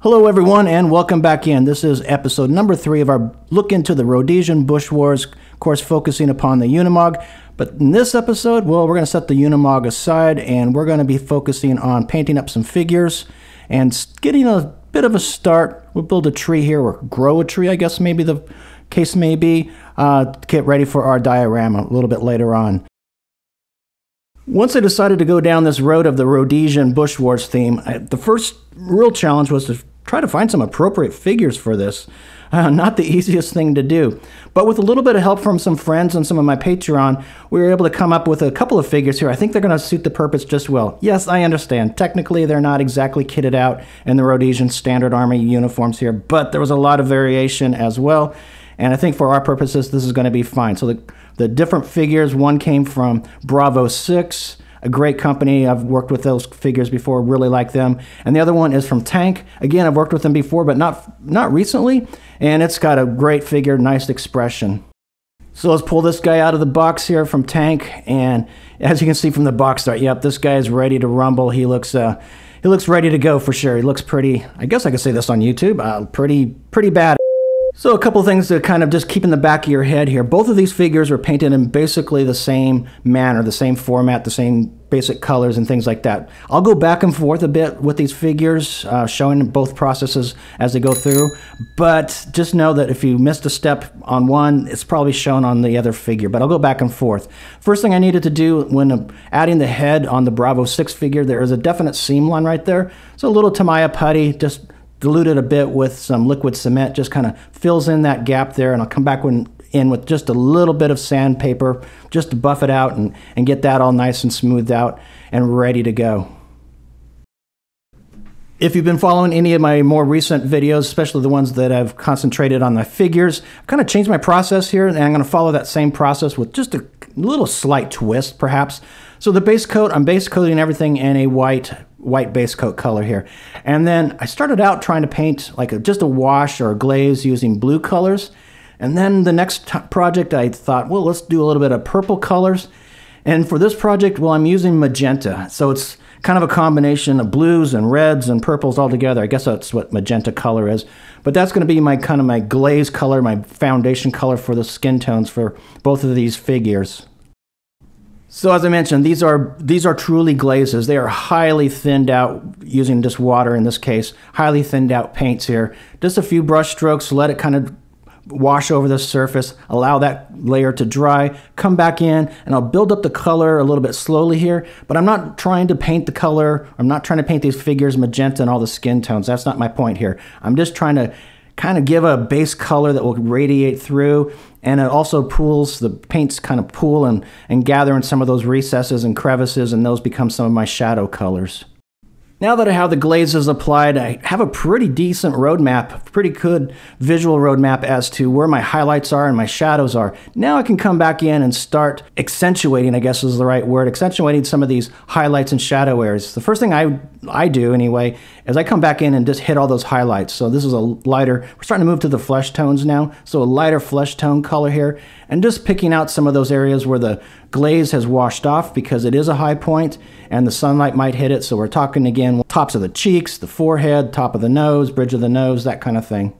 Hello everyone and welcome back in. This is episode number 3 of our look into the Rhodesian Bush Wars, of course focusing upon the Unimog. But in this episode, well, we're going to set the Unimog aside and we're going to be focusing on painting up some figures and getting a bit of a start. We'll build a tree here or grow a tree, I guess maybe the case may be. Get ready for our diorama a little bit later on. Once I decided to go down this road of the Rhodesian Bush Wars theme, the first real challenge was to try to find some appropriate figures for this. Not the easiest thing to do. But with a little bit of help from some friends and some of my Patreon, we were able to come up with a couple of figures here. I think they're going to suit the purpose just well. Yes, I understand. Technically, they're not exactly kitted out in the Rhodesian Standard Army uniforms here, but there was a lot of variation as well. And I think for our purposes, this is going to be fine. So the different figures, one came from Bravo 6, a great company. I've worked with those figures before, really like them. And the other one is from Tank. Again, I've worked with them before, but not recently. And it's got a great figure, nice expression. So let's pull this guy out of the box here from Tank. And as you can see from the box art, yep, this guy is ready to rumble. He looks ready to go for sure. He looks pretty, I guess I could say this on YouTube, pretty bad. So a couple things to kind of just keep in the back of your head here. Both of these figures are painted in basically the same manner, the same format, the same basic colors and things like that. I'll go back and forth a bit with these figures, showing both processes as they go through. But just know that if you missed a step on one, it's probably shown on the other figure. But I'll go back and forth. First thing I needed to do when adding the head on the Bravo 6 figure, there is a definite seam line right there. So a little Tamiya putty, just diluted a bit with some liquid cement, just kind of fills in that gap there, and I'll come back in with just a little bit of sandpaper just to buff it out and get that all nice and smoothed out and ready to go. If you've been following any of my more recent videos, especially the ones that I've concentrated on the figures, I've kind of changed my process here, and I'm going to follow that same process with just a little slight twist, perhaps. So the base coat, I'm base coating everything in a white base coat color here. And then I started out trying to paint like just a wash or a glaze using blue colors. And then the next project I thought, well, let's do a little bit of purple colors. And for this project, well, I'm using magenta. So it's kind of a combination of blues and reds and purples all together. I guess that's what magenta color is. But that's going to be my kind of my glaze color, my foundation color for the skin tones for both of these figures. So as I mentioned, these are truly glazes. They are highly thinned out using just water in this case, highly thinned out paints here. Just a few brush strokes, let it kind of wash over the surface, allow that layer to dry, come back in, and I'll build up the color a little bit slowly here, but I'm not trying to paint the color. I'm not trying to paint these figures magenta and all the skin tones. That's not my point here. I'm just trying to kind of give a base color that will radiate through, and it also pools, the paints kind of pool and gather in some of those recesses and crevices, and those become some of my shadow colors. Now that I have the glazes applied, I have a pretty decent roadmap, pretty good visual roadmap as to where my highlights are and my shadows are. Now I can come back in and start accentuating, I guess is the right word, accentuating some of these highlights and shadow areas. The first thing I do anyway is I come back in and just hit all those highlights. So this is a lighter, we're starting to move to the flesh tones now, so a lighter flesh tone color here, and just picking out some of those areas where the glaze has washed off because it is a high point and the sunlight might hit it. So we're talking again, tops of the cheeks, the forehead, top of the nose, bridge of the nose, that kind of thing.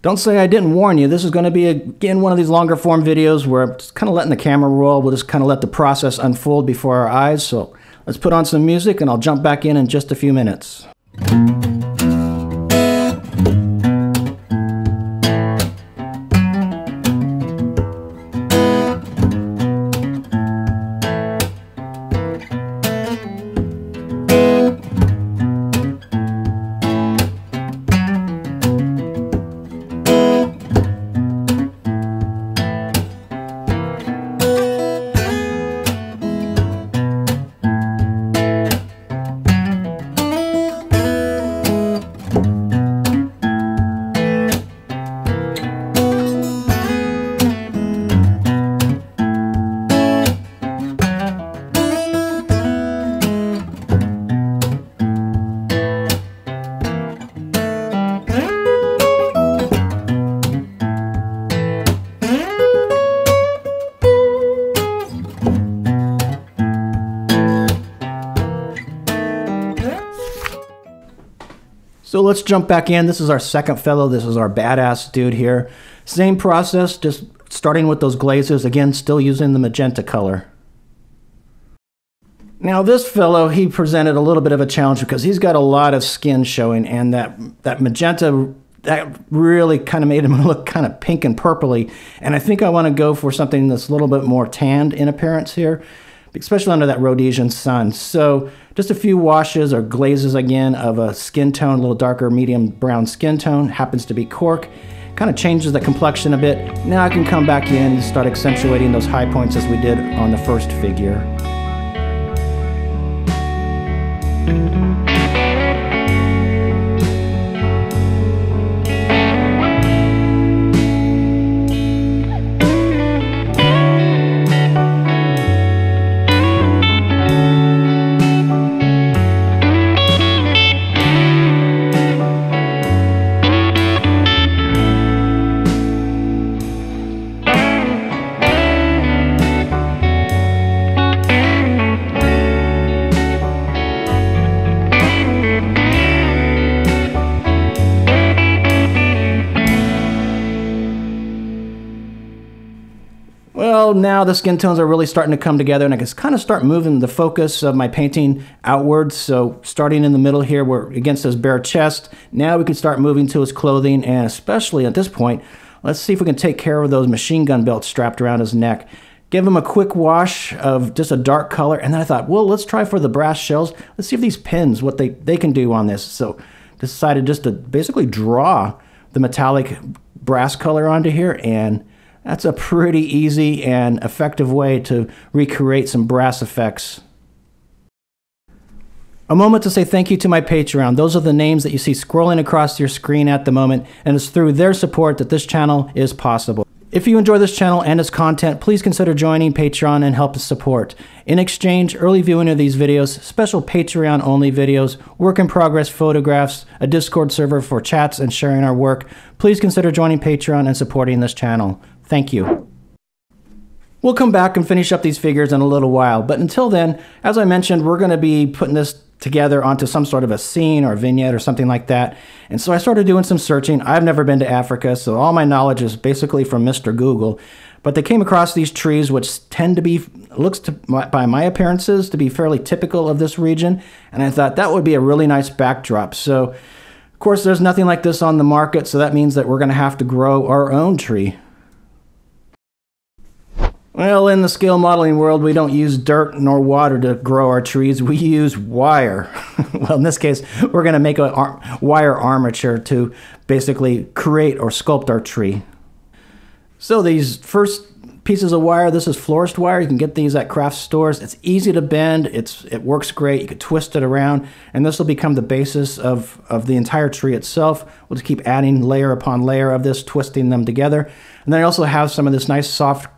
Don't say I didn't warn you. This is going to be, again, one of these longer form videos where I'm just kind of letting the camera roll. We'll just kind of let the process unfold before our eyes. So let's put on some music and I'll jump back in just a few minutes. So let's jump back in. This is our second fellow. This is our badass dude here. Same process, just starting with those glazes. Again, still using the magenta color. Now this fellow, he presented a little bit of a challenge because he's got a lot of skin showing, and that magenta, that really kind of made him look kind of pink and purpley. And I think I want to go for something that's a little bit more tanned in appearance here, especially under that Rhodesian sun. So just a few washes or glazes again of a skin tone, a little darker medium brown skin tone, happens to be cork. Kind of changes the complexion a bit. Now I can come back in and start accentuating those high points as we did on the first figure. Well, now the skin tones are really starting to come together, and I can kind of start moving the focus of my painting outwards. So starting in the middle here, we're against his bare chest. Now we can start moving to his clothing, and especially at this point, let's see if we can take care of those machine gun belts strapped around his neck. Give him a quick wash of just a dark color, and then I thought, well, let's try for the brass shells. Let's see if these pins, what they can do on this. So decided just to basically draw the metallic brass color onto here, and that's a pretty easy and effective way to recreate some brass effects. A moment to say thank you to my Patreon. Those are the names that you see scrolling across your screen at the moment, and it's through their support that this channel is possible. If you enjoy this channel and its content, please consider joining Patreon and help us support. In exchange, early viewing of these videos, special Patreon-only videos, work-in-progress photographs, a Discord server for chats and sharing our work. Please consider joining Patreon and supporting this channel. Thank you. We'll come back and finish up these figures in a little while, but until then, as I mentioned, we're going to be putting this together onto some sort of a scene or vignette or something like that. And so I started doing some searching. I've never been to Africa, so all my knowledge is basically from Mr. Google. But they came across these trees, which tend to be, by my appearances, to be fairly typical of this region. And I thought that would be a really nice backdrop. So, of course, there's nothing like this on the market, so that means that we're going to have to grow our own tree. Well, in the scale modeling world, we don't use dirt nor water to grow our trees. We use wire. Well, in this case, we're going to make a wire armature to basically create or sculpt our tree. So these first pieces of wire, this is florist wire. You can get these at craft stores. It's easy to bend. It works great. You can twist it around, and this will become the basis of the entire tree itself. We'll just keep adding layer upon layer of this, twisting them together. And then I also have some of this nice soft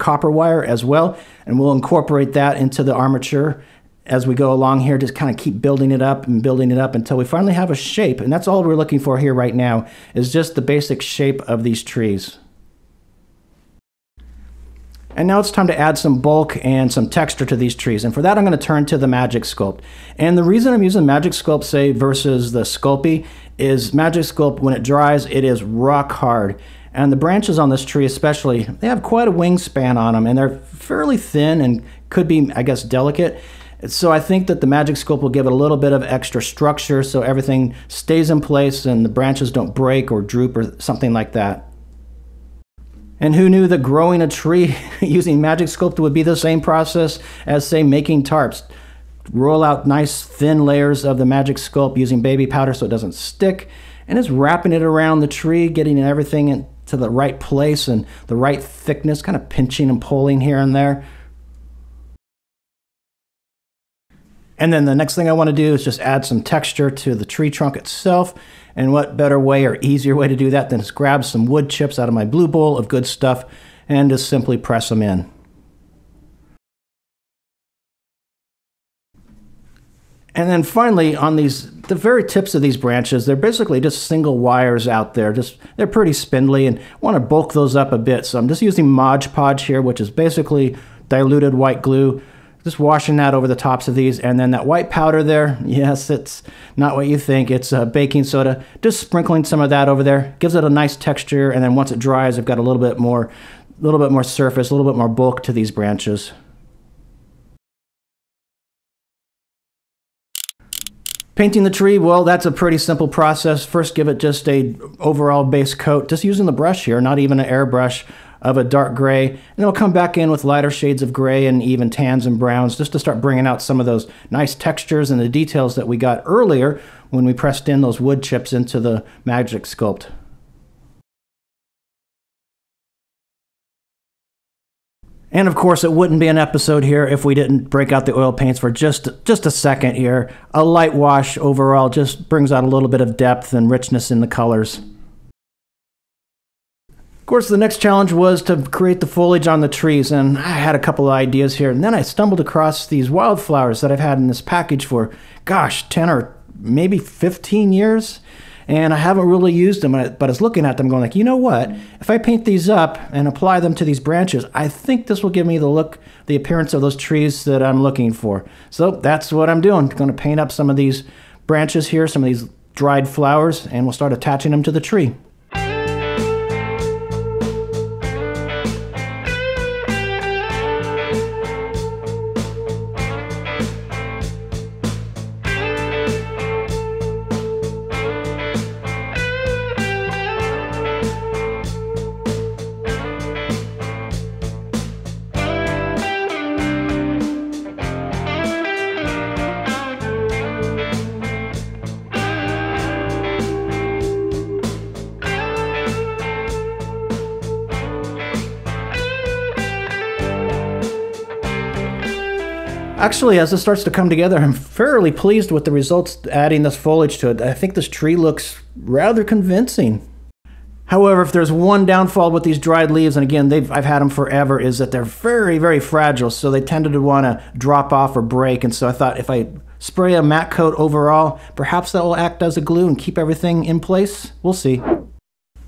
copper wire as well, and we'll incorporate that into the armature as we go along here. Just kind of keep building it up and building it up until we finally have a shape, and that's all we're looking for here right now, is just the basic shape of these trees. And now it's time to add some bulk and some texture to these trees, and for that I'm going to turn to the Magic Sculpt. And the reason I'm using Magic Sculpt, say, versus the Sculpey is Magic Sculpt, when it dries, it is rock hard. And the branches on this tree especially, they have quite a wingspan on them, and they're fairly thin and could be, I guess, delicate. So I think that the Magic Sculpt will give it a little bit of extra structure so everything stays in place and the branches don't break or droop or something like that. And who knew that growing a tree using Magic Sculpt would be the same process as, say, making tarps. Roll out nice thin layers of the Magic Sculpt using baby powder so it doesn't stick, and just wrapping it around the tree, getting everything in to the right place and the right thickness, kind of pinching and pulling here and there. And then the next thing I want to do is just add some texture to the tree trunk itself. And what better way or easier way to do that than just grab some wood chips out of my blue bowl of good stuff and just simply press them in. And then finally, on the very tips of these branches, they're basically just single wires out there. They're pretty spindly, and I want to bulk those up a bit. So I'm just using Mod Podge here, which is basically diluted white glue. Just washing that over the tops of these, and then that white powder there, yes, it's not what you think, it's baking soda. Just sprinkling some of that over there, gives it a nice texture, and then once it dries, I've got a little bit more surface, a little bit more bulk to these branches. Painting the tree, well, that's a pretty simple process. First, give it just a overall base coat, just using the brush here, not even an airbrush, of a dark gray, and then we'll come back in with lighter shades of gray and even tans and browns just to start bringing out some of those nice textures and the details that we got earlier when we pressed in those wood chips into the Magic Sculpt. And of course, it wouldn't be an episode here if we didn't break out the oil paints for just a second here. A light wash overall just brings out a little bit of depth and richness in the colors. Of course, the next challenge was to create the foliage on the trees, and I had a couple of ideas here, and then I stumbled across these wildflowers that I've had in this package for, gosh, 10 or maybe 15 years, and I haven't really used them, but I was looking at them going like, you know what, if I paint these up and apply them to these branches, I think this will give me the look, the appearance of those trees that I'm looking for. So that's what I'm doing. I'm going to paint up some of these branches here, some of these dried flowers, and we'll start attaching them to the tree. Actually, as this starts to come together, I'm fairly pleased with the results adding this foliage to it. I think this tree looks rather convincing. However, if there's one downfall with these dried leaves, and again, I've had them forever, is that they're very, very fragile, so they tended to want to drop off or break, and so I thought if I spray a matte coat overall, perhaps that will act as a glue and keep everything in place. We'll see.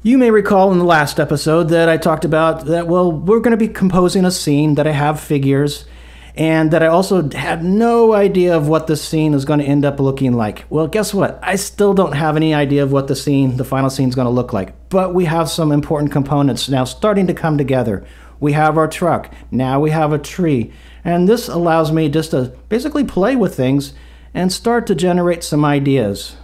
You may recall in the last episode that I talked about that, well, we're going to be composing a scene that I have figures, and that I also had no idea of what this scene is going to end up looking like. Well, guess what? I still don't have any idea of what the scene, the final scene, is going to look like. But we have some important components now starting to come together. We have our truck. Now we have a tree. And this allows me just to basically play with things and start to generate some ideas.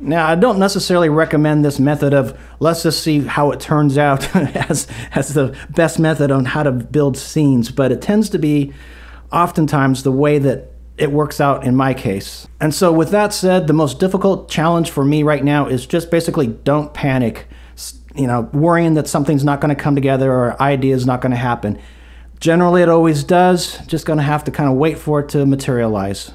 Now, I don't necessarily recommend this method of let's just see how it turns out as the best method on how to build scenes, but it tends to be oftentimes the way that it works out in my case. And so with that said, the most difficult challenge for me right now is just basically don't panic, you know, worrying that something's not going to come together or idea's not going to happen. Generally, it always does. Just going to have to kind of wait for it to materialize.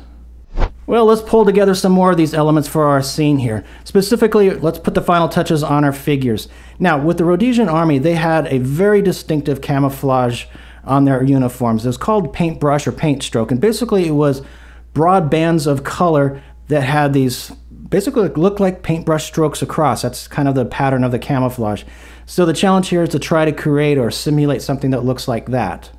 Well, let's pull together some more of these elements for our scene here. Specifically, let's put the final touches on our figures. Now, with the Rhodesian Army, they had a very distinctive camouflage on their uniforms. It was called paintbrush or paint stroke, and basically it was broad bands of color that had these, basically looked like paintbrush strokes across. That's kind of the pattern of the camouflage. So the challenge here is to try to create or simulate something that looks like that.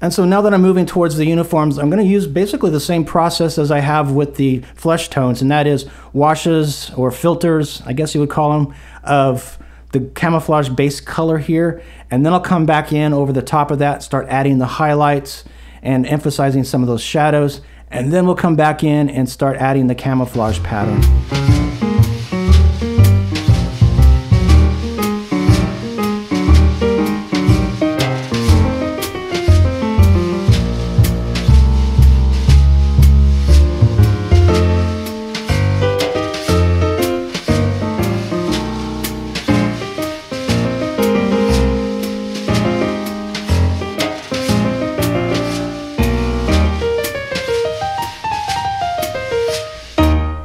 And so now that I'm moving towards the uniforms, I'm going to use basically the same process as I have with the flesh tones, and that is washes or filters, I guess you would call them, of the camouflage base color here. And then I'll come back in over the top of that, start adding the highlights and emphasizing some of those shadows. And then we'll come back in and start adding the camouflage pattern.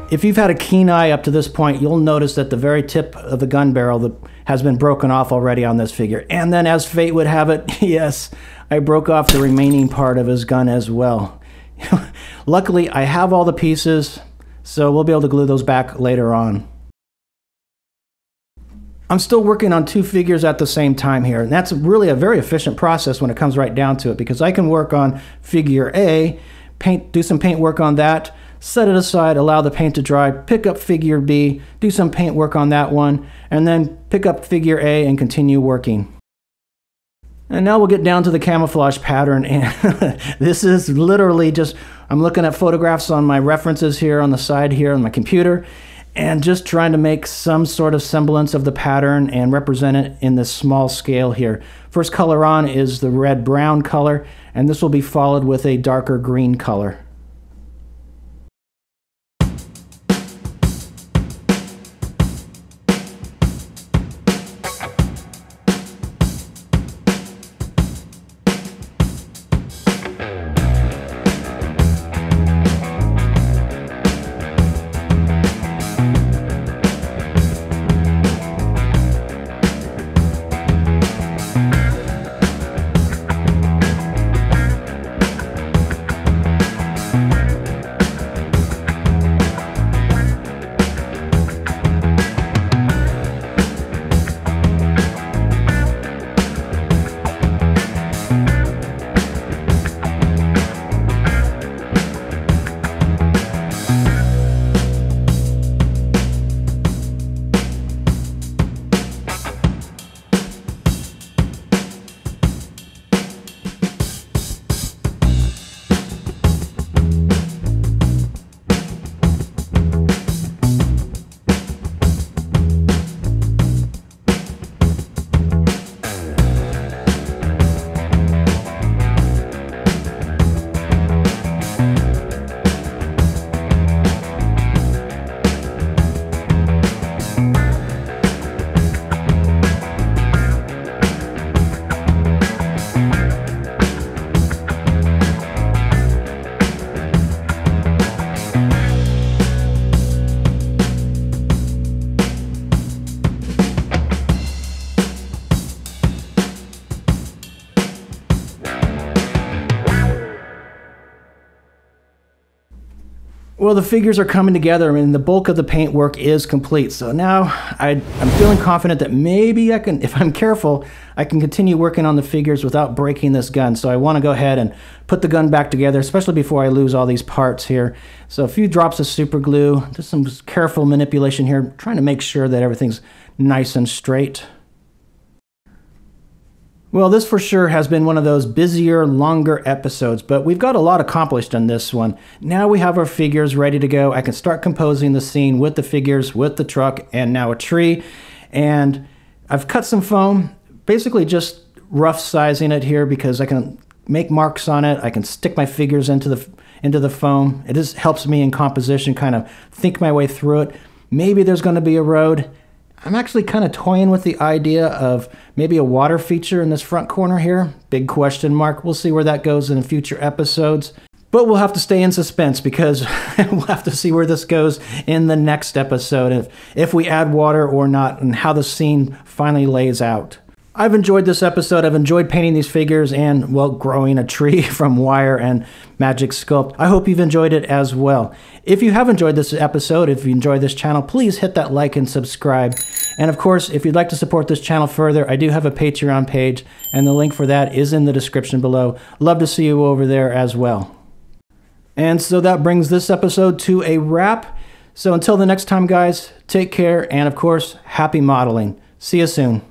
If you've had a keen eye up to this point, you'll notice that the very tip of the gun barrel has been broken off already on this figure. And then as fate would have it, yes, I broke off the remaining part of his gun as well. Luckily, I have all the pieces, so we'll be able to glue those back later on. I'm still working on two figures at the same time here, and that's really a very efficient process when it comes right down to it, because I can work on figure A, paint, do some paint work on that, set it aside, allow the paint to dry, pick up figure B, do some paint work on that one, and then pick up figure A and continue working. And now we'll get down to the camouflage pattern, and this is literally just, I'm looking at photographs on my references here on the side here on my computer, and just trying to make some sort of semblance of the pattern and represent it in this small scale here. First color on is the red-brown color, and this will be followed with a darker green color. Well, the figures are coming together, and the bulk of the paint work is complete. So now I'm feeling confident that maybe I can, if I'm careful, I can continue working on the figures without breaking this gun. So I want to go ahead and put the gun back together, especially before I lose all these parts here. So a few drops of super glue, just some careful manipulation here, trying to make sure that everything's nice and straight. Well, this for sure has been one of those busier, longer episodes, but we've got a lot accomplished on this one. Now we have our figures ready to go. I can start composing the scene with the figures, with the truck, and now a tree. And I've cut some foam, basically just rough sizing it here because I can make marks on it. I can stick my figures into the foam. It just helps me in composition kind of think my way through it. Maybe there's going to be a road. I'm actually kind of toying with the idea of maybe a water feature in this front corner here. Big question mark. We'll see where that goes in future episodes. But we'll have to stay in suspense because we'll have to see where this goes in the next episode, if we add water or not, and how the scene finally lays out. I've enjoyed this episode. I've enjoyed painting these figures and, well, growing a tree from wire and Magic Sculpt. I hope you've enjoyed it as well. If you have enjoyed this episode, if you enjoy this channel, please hit that like and subscribe. And of course, if you'd like to support this channel further, I do have a Patreon page, and the link for that is in the description below. Love to see you over there as well. And so that brings this episode to a wrap. So until the next time, guys, take care, and of course, happy modeling. See you soon.